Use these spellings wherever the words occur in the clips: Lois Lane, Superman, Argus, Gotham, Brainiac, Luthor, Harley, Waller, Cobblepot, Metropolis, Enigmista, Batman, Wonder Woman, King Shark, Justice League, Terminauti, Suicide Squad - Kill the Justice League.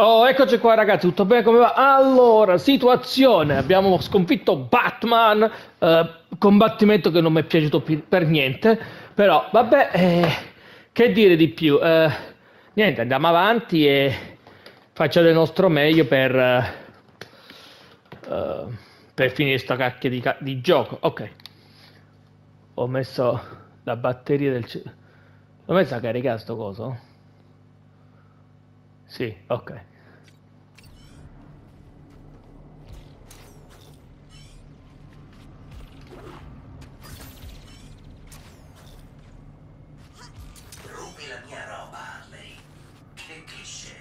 Oh, eccoci qua ragazzi, tutto bene? Come va? Allora, situazione, abbiamo sconfitto Batman, combattimento che non mi è piaciuto per niente, però vabbè, che dire di più, niente, andiamo avanti e facciamo il nostro meglio per finire sta cacchia di gioco. Ok, ho messo la batteria del cellulare, l'ho messo a caricare sto coso? Sì, ok. Rubi la mia roba, Harley. Che cliché.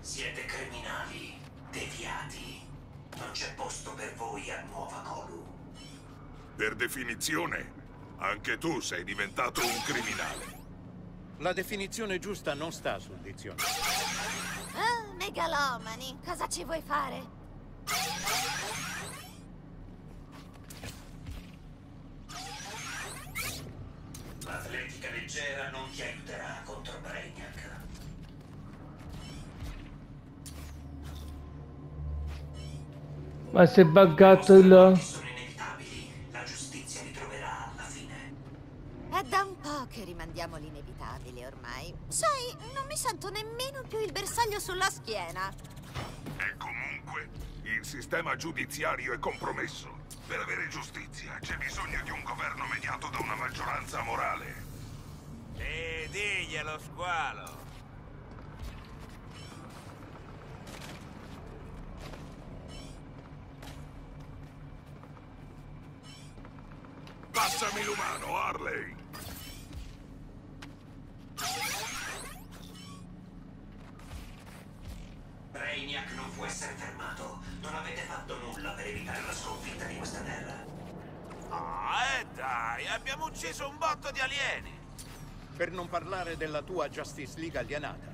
Siete criminali, deviati. Non c'è posto per voi a Nuova Colu. Per definizione, anche tu sei diventato un criminale. La definizione giusta non sta sul dizionario. Oh, megalomani, cosa ci vuoi fare? L'atletica leggera non ti aiuterà contro Brainiac. Ma si è buggato là. Sono inevitabili, la giustizia li troverà alla fine. È da un po' che rimandiamo l'inevitabile. Ormai. Sai, non mi sento nemmeno più il bersaglio sulla schiena. E comunque, il sistema giudiziario è compromesso. Per avere giustizia c'è bisogno di un governo mediato da una maggioranza morale. E diglielo, squalo. Passami l'umano, Harley! Brainiac non può essere fermato. Non avete fatto nulla per evitare la sconfitta di questa terra. Ah, dai, abbiamo ucciso un botto di alieni. Per non parlare della tua Justice League alienata.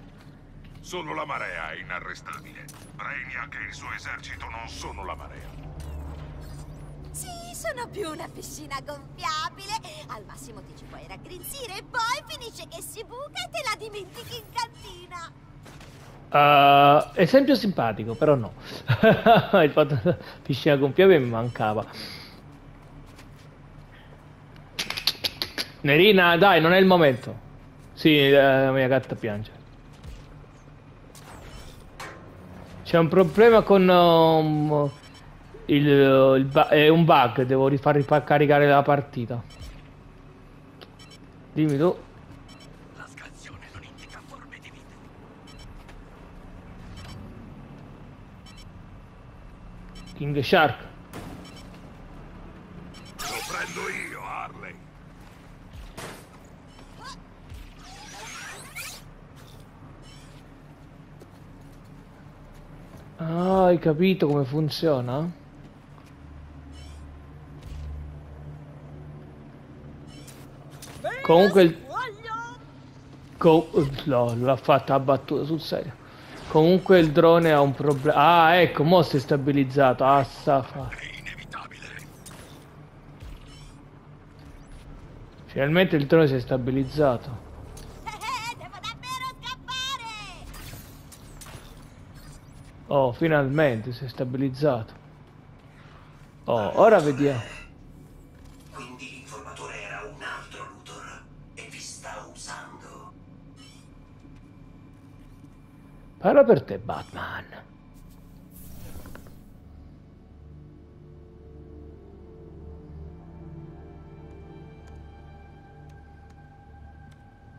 Solo la marea è inarrestabile. Brainiac e il suo esercito non sono la marea. Sì, sono più una piscina gonfiabile. Al massimo ti ci puoi raggrinzire e poi finisce che si buca e te la dimentichi in cantina. Esempio simpatico, però no. Il fatto della piscina gonfiabile mi mancava. Nerina, dai, non è il momento. Sì, la mia gatta piange. C'è un problema con è un bug, devo rifar caricare la partita. Dimmi tu. King Shark. Lo prendo io, Harley. Ah, hai capito come funziona? Comunque il... no, l'ha fatta abbattuta sul serio. Comunque il drone ha un problema. Ah, ecco, mo si è stabilizzato. Ah, safa. È inevitabile. Finalmente il drone si è stabilizzato. Devo davvero scappare! Oh, finalmente si è stabilizzato. Oh, ora vediamo. Quindi l'informatore era un altro Luthor e vi sta usando. Parla per te, Batman.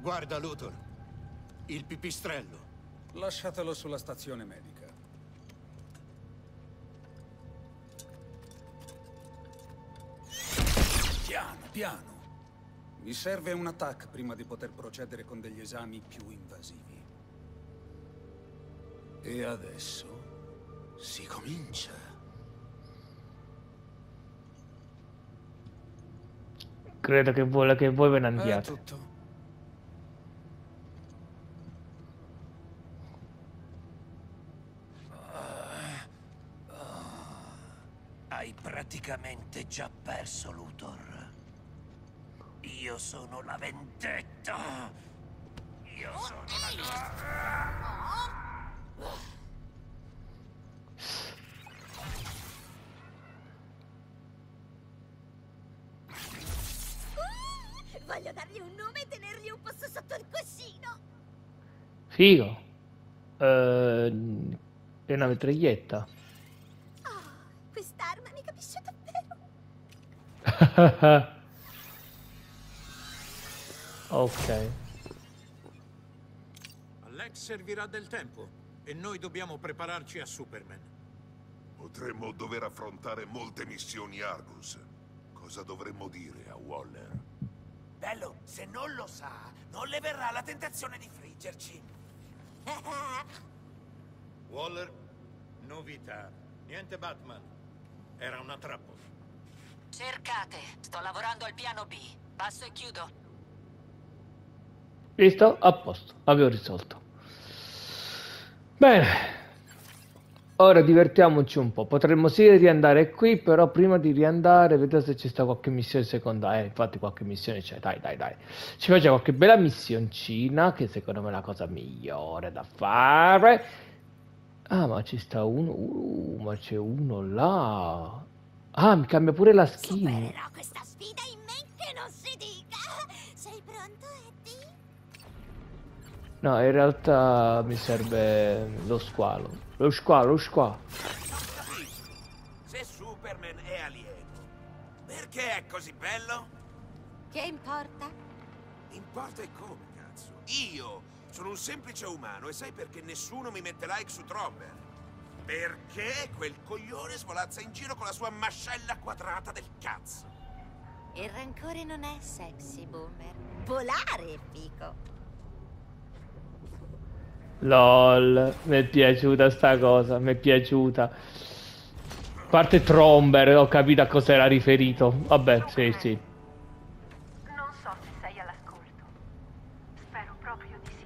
Guarda, Luthor. Il pipistrello. Lasciatelo sulla stazione medica. Piano, piano. Mi serve un attacco prima di poter procedere con degli esami più invasivi. E adesso si comincia. Credo che vuole che voi ve ne andiate. Tutto. Hai praticamente già perso, Luthor. Io sono la vendetta. Io sono la... Voglio dargli un nome e tenergli un posto sotto il cuscino. Figo. È una mitraglietta. Oh, quest'arma mi capisce davvero. Ok. All'ex servirà del tempo e noi dobbiamo prepararci a Superman. Potremmo dover affrontare molte missioni Argus. Cosa dovremmo dire a Waller? Bello, se non lo sa, non le verrà la tentazione di friggerci. Waller, novità. Niente Batman. Era una trappola. Cercate. Sto lavorando al piano B. Passo e chiudo. Visto? A posto. Avevo risolto. Bene. Ora divertiamoci un po'. Potremmo sì riandare qui, però prima di riandare vedo se ci sta qualche missione secondaria. Infatti qualche missione c'è, dai. Ci facciamo qualche bella missioncina, che secondo me è la cosa migliore da fare. Ah, ma ci sta uno, ma c'è uno là. Ah, mi cambia pure la skin. Supererò questa sfida in men che non si dica. Sei pronto, Eddie? No, in realtà mi serve lo squalo. Lo squalo. Se Superman è alieno, perché è così bello? Che importa? Importa e come, cazzo? Io sono un semplice umano e sai perché nessuno mi mette like su Tromber? Perché quel coglione svolazza in giro con la sua mascella quadrata del cazzo. Il rancore non è sexy, Boomer. Volare è figo. LOL, mi è piaciuta sta cosa, mi è piaciuta. Parte Tromber, ho capito a cosa era riferito. Vabbè, okay. Sì. Non so se sei all'ascolto. Spero proprio di sì.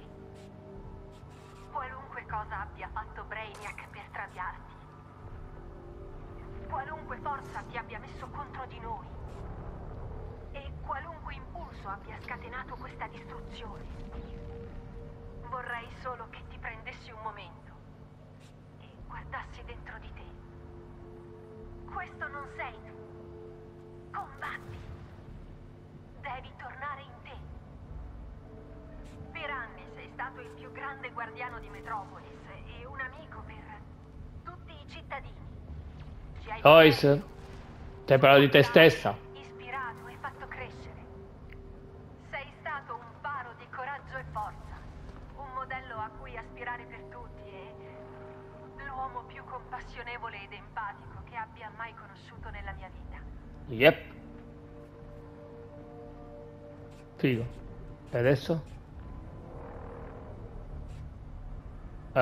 Qualunque cosa abbia fatto Brainiac per traviarti, qualunque forza ti abbia messo contro di noi e qualunque impulso abbia scatenato questa distruzione, vorrei solo che ti prendessi un momento e guardassi dentro di te. Questo non sei tu. Combatti. Devi tornare in te. Per anni sei stato il più grande guardiano di Metropolis e un amico per tutti i cittadini. Ci hai Lois, ti hai parlato di te stessa. Ispirato e fatto crescere. Sei stato un faro di coraggio e forza. Un modello a cui aspirare per tutti e l'uomo più compassionevole ed empatico che abbia mai conosciuto nella mia vita. Yep. Figo. E adesso? È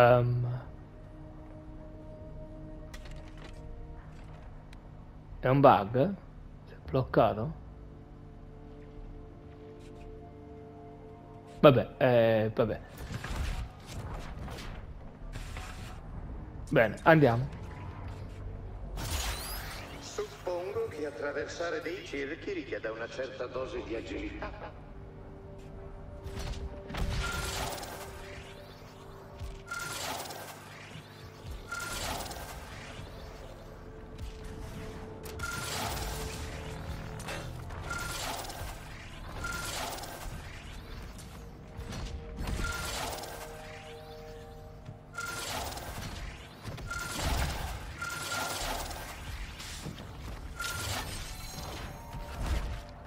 un bug? Si è bloccato? Vabbè, vabbè. Bene, andiamo. Suppongo che attraversare dei cerchi richieda una certa dose di agilità.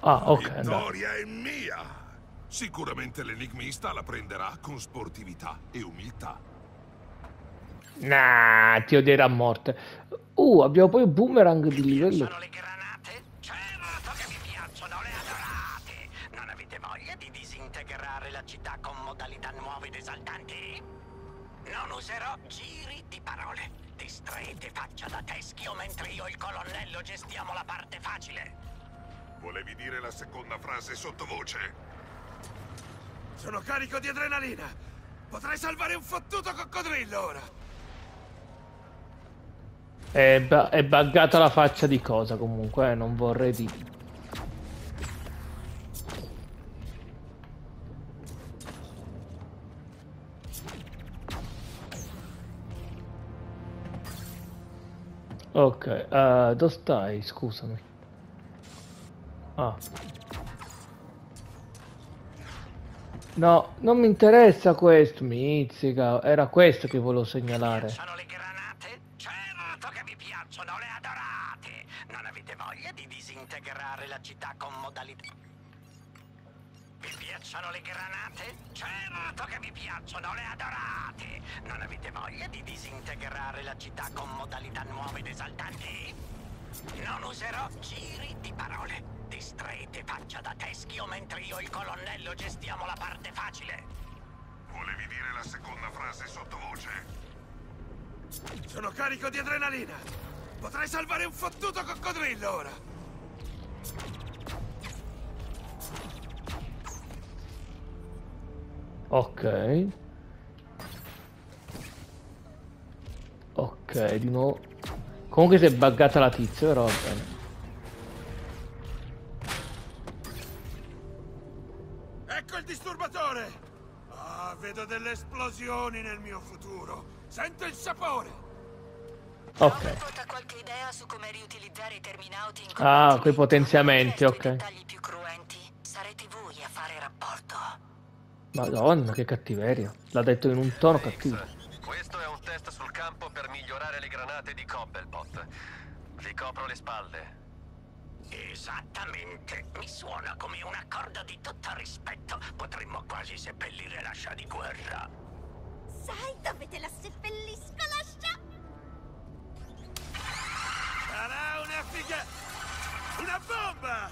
Ah, ok. La vittoria è mia! Sicuramente l'enigmista la prenderà con sportività e umiltà. Nah, ti odierà a morte. Abbiamo poi un boomerang di livello. Sono le granate? Certo che mi piacciono, le adorate! Non avete voglia di disintegrare la città con modalità nuove ed esaltanti? Non userò giri di parole. Distraete faccia da teschio mentre io e il colonnello gestiamo la parte facile. Volevi dire la seconda frase sottovoce? Sono carico di adrenalina! Potrei salvare un fottuto coccodrillo ora! È buggata la faccia di cosa comunque, non vorrei dire. Ok, dove stai? Scusami. Ah. No, non mi interessa questo, mizzica. Era questo che volevo segnalare. Sono le granate? Certo che vi piacciono, le adorate. Non avete voglia di disintegrare la città con modalità. Vi piacciono le granate? Certo che vi piacciono, le adorate. Non avete voglia di disintegrare la città con modalità nuove ed esaltanti? Non userò giri di parole. Distraete faccia da teschio mentre io e il colonnello gestiamo la parte facile. Volevi dire la seconda frase sottovoce? Sono carico di adrenalina. Potrei salvare un fottuto coccodrillo ora. Ok. Ok, di nuovo. Comunque si è buggata la tizia, però va bene. Disturbatore! Ah, vedo delle esplosioni nel mio futuro. Sento il sapore. Ok. Porta qualche idea su come riutilizzare i terminauti in combattimento. Ah, quei potenziamenti, ok. Dettagli più cruenti. Sarete voi a fare rapporto. Madonna, che cattiveria. L'ha detto in un tono cattivo. Questo è un test sul campo per migliorare le granate di Cobblepot. Vi copro le spalle. Esattamente, mi suona come un accordo di tutto rispetto. Potremmo quasi seppellire l'ascia di guerra. Sai dove te la seppellisco l'ascia? Sarà una figa... una bomba!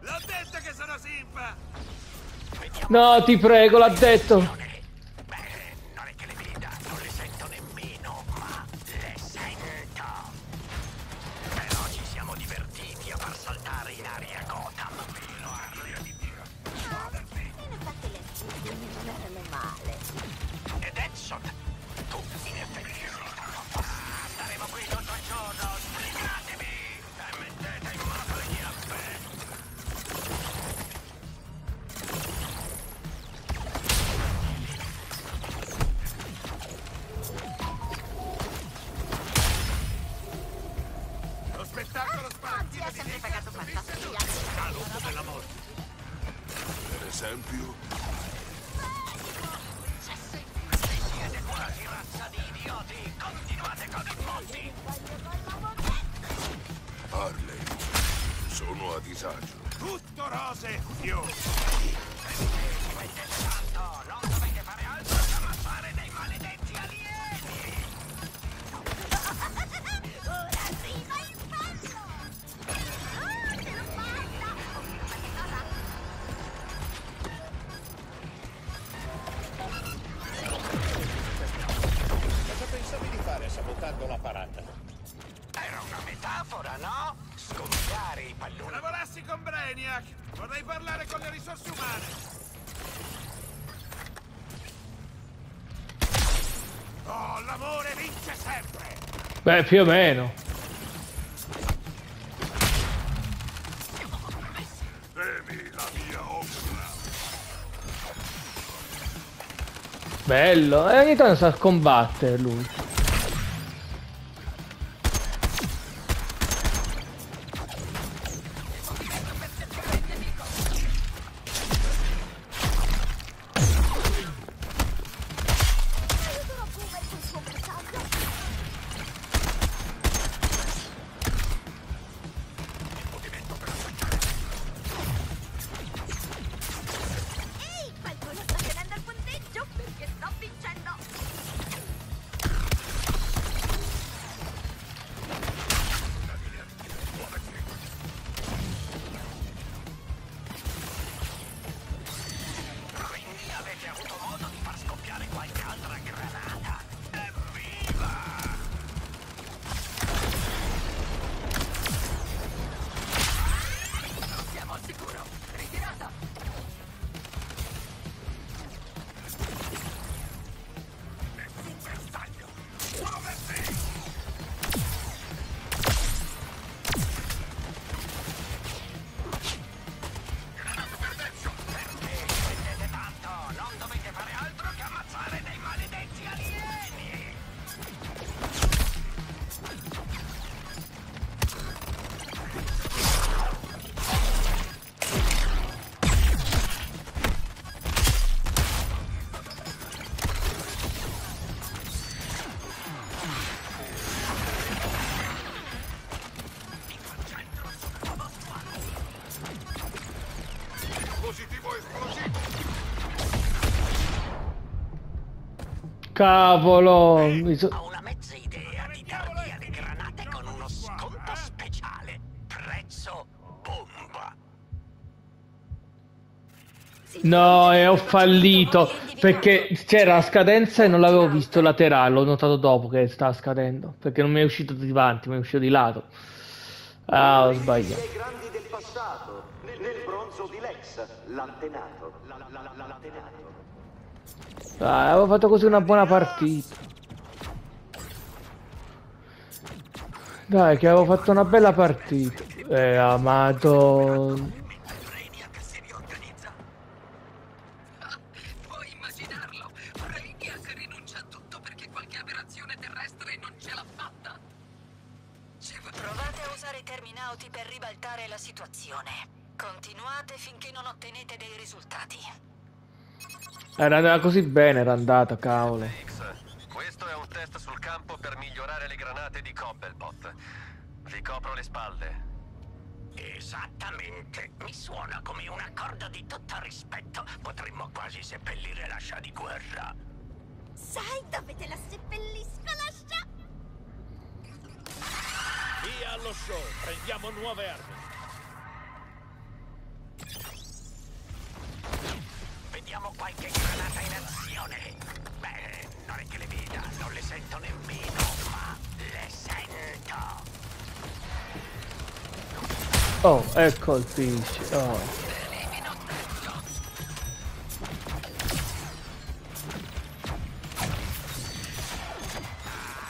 L'ho detto che sono simpa! No, ti prego, l'ha detto! Beh, non è che le veda, non le sento nemmeno, ma le sento! Però ci siamo divertiti a far saltare in aria Gotham. Vero, aria di Dio. Ed Edson, tu in effetti staremo qui tutto il giorno. Sbrigatevi e mettete in mano gli spettacolo spazio ha sempre pagato fantasia galoppo della morte, per esempio. Siete quasi razza di idioti, continuate con i morti. Harley, sono a disagio. Tutto rose, io non dovete fare altro che ammazzare dei maledetti alieni. Sabotando la parata. Era una metafora, no? Scontare i palloni. Lavorassi con Brainiac, vorrei parlare con le risorse umane. Oh, l'amore vince sempre. Beh, più o meno. Bevi la mia ombra. Bello, e ogni tanto sa combattere lui. Cavolo! Ho una mezza idea di darti alle granate con uno sconto speciale. Prezzo bomba. No, e ho fallito perché c'era la scadenza e non l'avevo visto laterale. L'ho notato dopo che stava scadendo, perché non mi è uscito di avanti, mi è uscito di lato. Ah, ho sbagliato. Nel bronzo di Lex, l'antenato. Ah, avevo fatto così una buona partita. Dai, che avevo fatto una bella partita. Amato. Brainiac si riorganizza. Puoi immaginarlo? Brainiac rinuncia a tutto perché qualche aberrazione terrestre non ce l'ha fatta. Provate a usare i Terminauti per ribaltare la situazione. Continuate finché non ottenete dei risultati. Era andata così bene, era andata, cavolo. Questo è un test sul campo per migliorare le granate di Cobblepot. Vi copro le spalle. Esattamente. Mi suona come un accordo di tutto rispetto. Potremmo quasi seppellire la scia di guerra. Sai dove te la seppellisco la scia? Via allo show, prendiamo nuove armi. Vediamo qualche granata in azione. Beh, non è che le veda, non le sento nemmeno, ma le sento. Oh, ecco il pinch. Oh.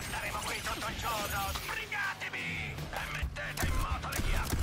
Saremo qui tutto il giorno, sbrigatevi e mettete in moto le chiappe.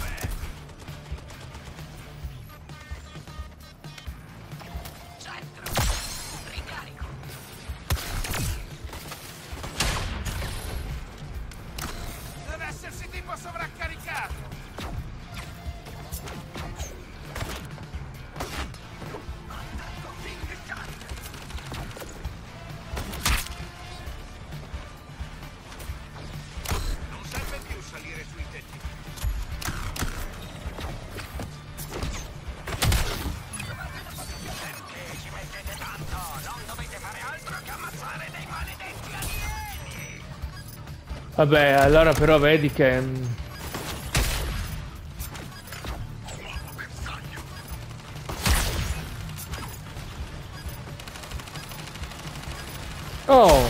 Vabbè, allora però vedi che... Oh!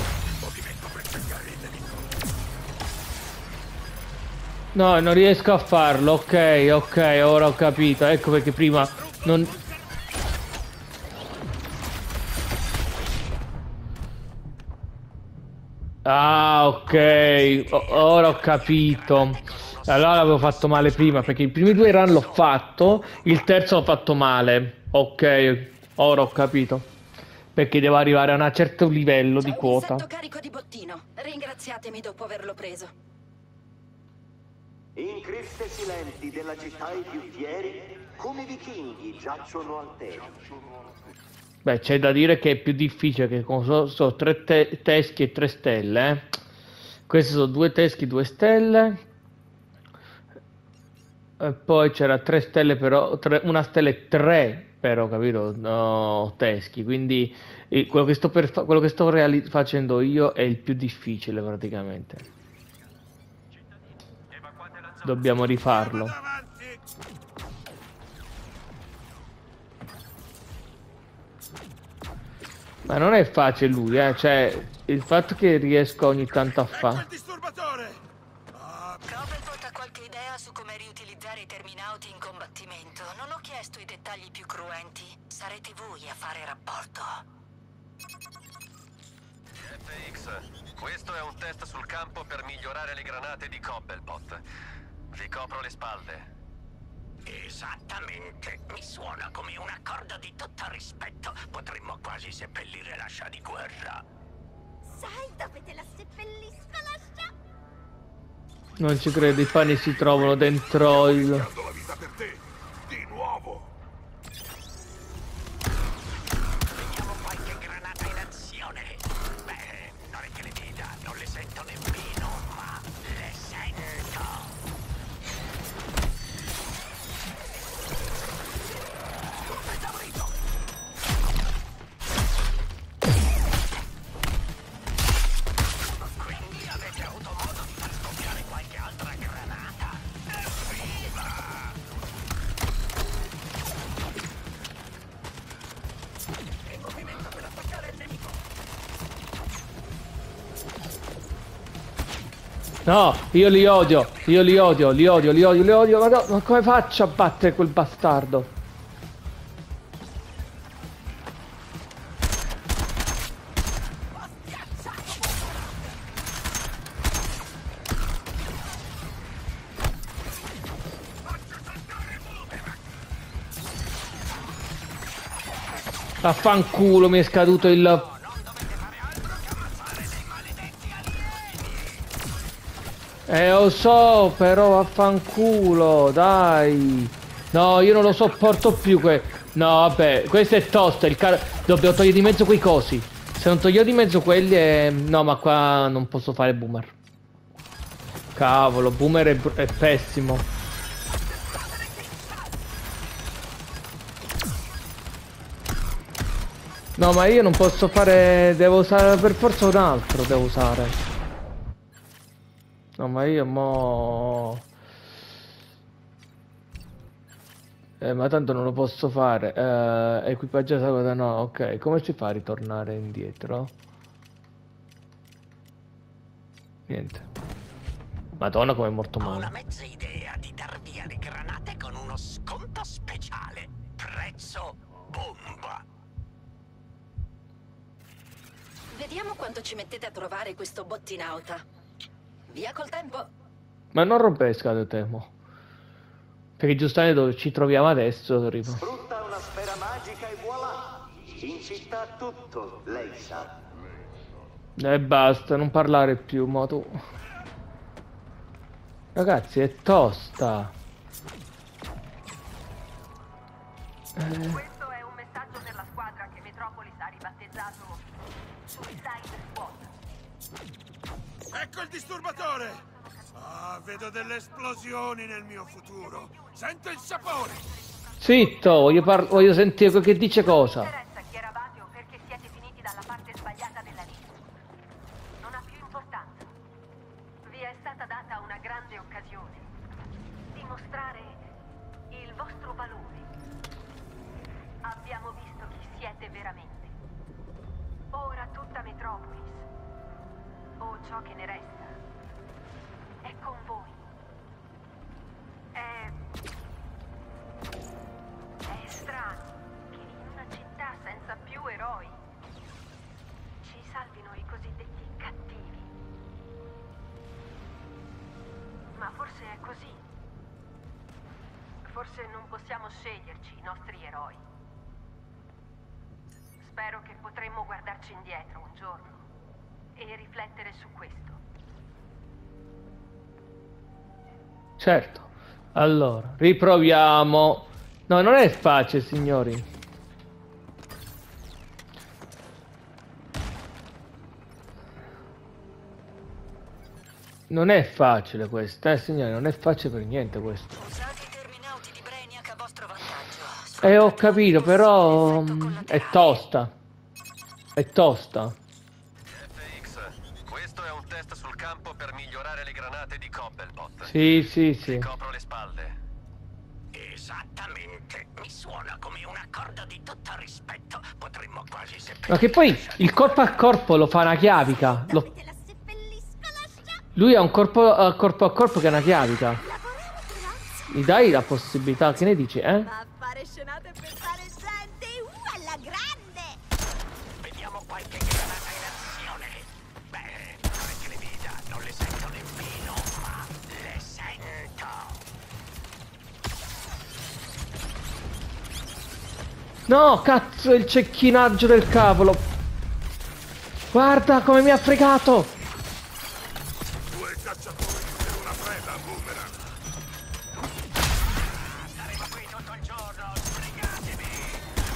No, non riesco a farlo, ok, ok, ora ho capito, ecco perché prima non... Ah, ok, ora ho capito. Allora l'avevo fatto male prima, perché i primi due run l'ho fatto, il terzo l'ho fatto male. Ok, ora ho capito. Perché devo arrivare a un certo livello di quota. Carico di bottino. Ringraziatemi dopo averlo preso. In cripte silenti della città i piuttieri, come i vichinghi, giacciono alteri. Beh, c'è da dire che è più difficile, che sono tre teschi e 3 stelle, eh? Questi sono 2 teschi, 2 stelle. E poi c'era 3 stelle però, 1 stella e 3 però, capito? No, teschi, quindi quello che sto, quello che sto facendo io è il più difficile praticamente. Dobbiamo rifarlo. Ma non è facile lui, eh. Cioè, il fatto che riesco ogni tanto a fare. Ecco il disturbatore! Cobblepot ha qualche idea su come riutilizzare i Terminauti in combattimento. Non ho chiesto i dettagli più cruenti. Sarete voi a fare rapporto. FX, questo è un test sul campo per migliorare le granate di Cobblepot. Vi copro le spalle. Esattamente, mi suona come un accordo di tutto rispetto. Potremmo quasi seppellire la scia di guerra. Sai dove te la seppellisco la scia? Non ci credo, i pani si trovano dentro il... la vita per te, di nuovo. Vediamo qualche granata in azione. Beh, non è che le veda, non le sento nemmeno, ma le sento. No, io li odio, li odio, ma, no, ma come faccio a battere quel bastardo? Affanculo, mi è scaduto il... lo so, però vaffanculo, dai. No, io non lo sopporto più No, vabbè, questo è tosto, il caro... Dobbiamo togliere di mezzo quei cosi. Se non toglio di mezzo quelli è... No, ma qua non posso fare boomer. Cavolo, boomer è pessimo. No, ma io non posso fare... Devo usare per forza un altro, devo usare. No, ma io mo... ma tanto non lo posso fare. Equipaggiata cosa no, ok. Come si fa a ritornare indietro? Niente. Madonna, com'è morto male. Ho la mezza idea di dar via le granate con uno sconto speciale. Prezzo bomba. Vediamo quanto ci mettete a trovare questo bottinauta. Via col tempo. Ma non rompere scatole, temo. Perché giustamente dove ci troviamo adesso, arrivo. Sfrutta una sfera magica e voilà. In città tutto, lei sa. E basta, non parlare più, ma tu. Ragazzi, è tosta. Questo è un messaggio per la squadra che Metropolis ha ribattezzato Suicide Squad. Ecco il disturbatore! Ah, vedo delle esplosioni nel mio futuro. Sento il sapore! Zitto, voglio sentire quel che dice cosa. Non interessa chi eravate o perché siete finiti dalla parte sbagliata della lista. Non ha più importanza. Vi è stata data una grande occasione. Dimostrare il vostro valore. Abbiamo visto chi siete veramente. Ora tutta Metropolis, o ciò che ne resta, è con voi. È strano che in una città senza più eroi ci salvino i cosiddetti cattivi. Ma forse è così. Forse non possiamo sceglierci i nostri eroi. Spero che potremmo guardarci indietro un giorno e riflettere su questo. Certo. Allora, riproviamo. No, non è facile, signori. Non è facile questa, signori. Non è facile per niente questo. Usate i terminauti di Brainiac a vostro vantaggio. Ho capito, però... è tosta. È tosta. Per migliorare le granate di Cobblepot. Sì. Copro le spalle. Esattamente. Mi suona come un accordo di tutto rispetto. Potremmo quasi seppellire. Ma che poi il corpo a corpo lo fa una chiavica. Lui ha un corpo a corpo che è una chiavica. Mi dai la possibilità, che ne dici, eh? Ma fare scenate per fare gente, alla grande. Vediamo qualche granata in azione. Beh, non le sento nemmeno, ma le sento. No, cazzo, il cecchinaggio del cavolo. Guarda come mi ha fregato. Due cacciatori per una preda, boomerang. Saremo qui tutto il giorno, sbrigatevi.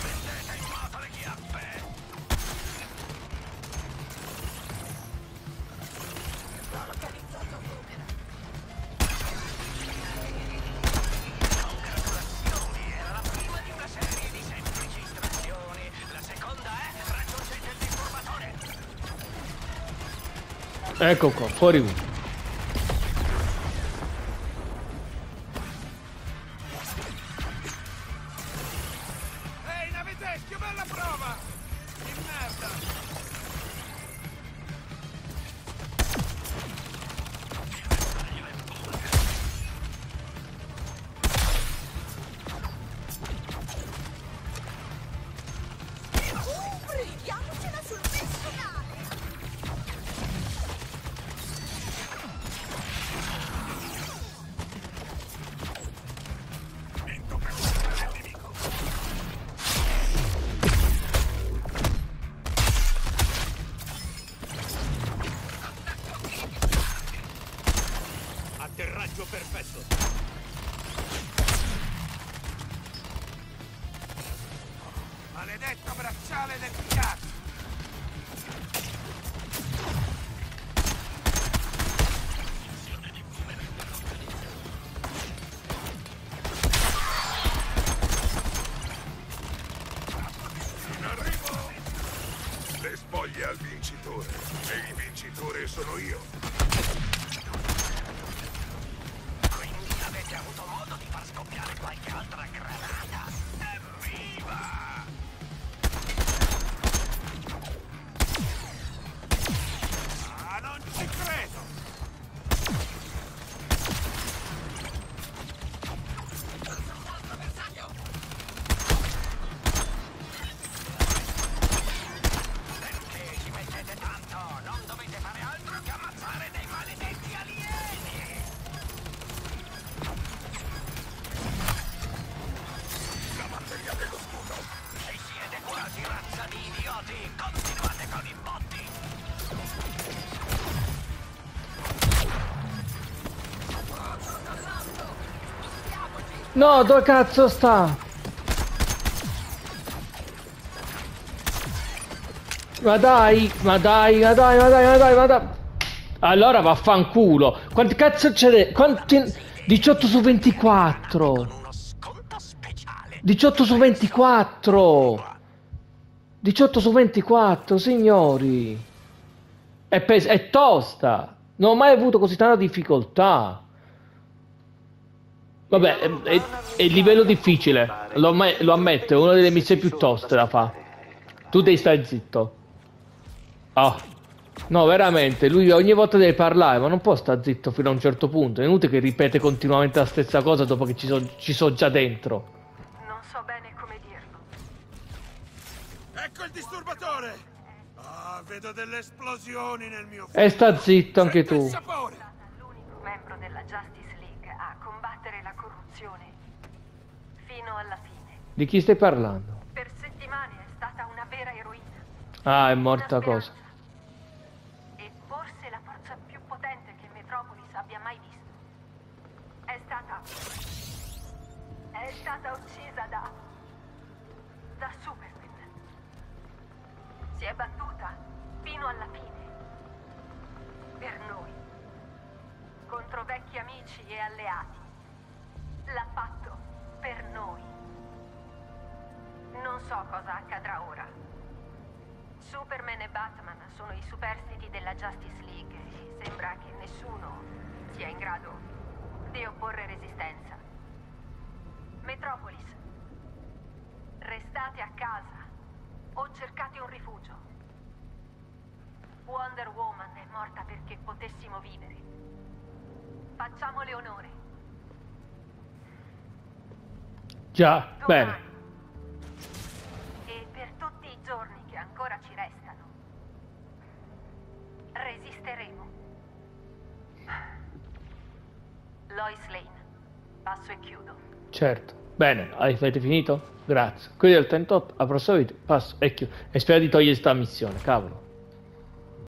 Mettete in moto le chiappe. Ecco qua, fuori uno. Ehi, naviteschio, bella prova! Che merda! cazzo. Maledetto bracciale del cazzo. No, dove cazzo sta? Ma dai. Allora vaffanculo. Quanti cazzo c'è? Quanti? 18 su 24. 18 su 24. 18 su 24, signori. È tosta. Non ho mai avuto così tanta difficoltà. Vabbè, è il livello difficile, lo ammetto, è una delle missioni più toste da fa. Tu devi stare zitto. Oh. No, veramente, lui ogni volta deve parlare, ma non può stare zitto fino a un certo punto. È inutile che ripete continuamente la stessa cosa dopo che ci so già dentro. Non so bene come dirlo. Ecco il disturbatore! Ah, vedo delle esplosioni nel mio fuoco. E sta zitto anche tu. Senti il sapore. L'unico membro della Justice League a combattere la corruzione fino alla fine. Di chi stai parlando? Per settimane è stata una vera eroina. Ah, è morta cosa. E forse la forza più potente che Metropolis abbia mai visto. È stata uccisa da Superman. Si è battuta fino alla fine. Per noi. Contro vecchi amici e alleati. L'ha fatto per noi. Non so cosa accadrà ora. Superman e Batman sono i superstiti della Justice League e sembra che nessuno sia in grado di opporre resistenza. Metropolis, restate a casa o cercate un rifugio. Wonder Woman è morta perché potessimo vivere. Facciamole onore. Già, bene. E per tutti i giorni che ancora ci restano, resisteremo. Lois Lane, passo e chiudo. Certo, bene, avete finito? Grazie. Quindi al 38, a prossimo video, passo e chiudo. E spero di togliere sta missione, cavolo.